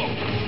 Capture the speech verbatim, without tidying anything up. Follow.